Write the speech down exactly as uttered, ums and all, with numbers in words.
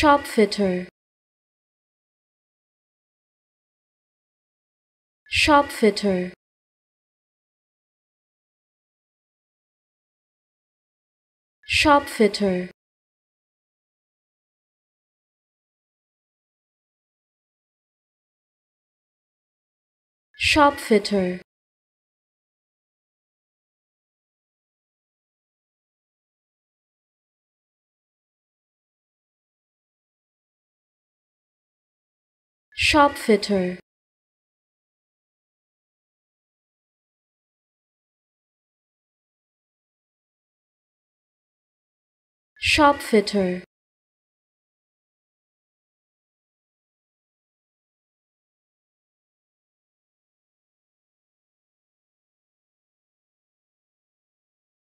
Shop-Fitter, Shop-Fitter, Shop-Fitter, Shop-Fitter, Shop-Fitter, Shop-Fitter.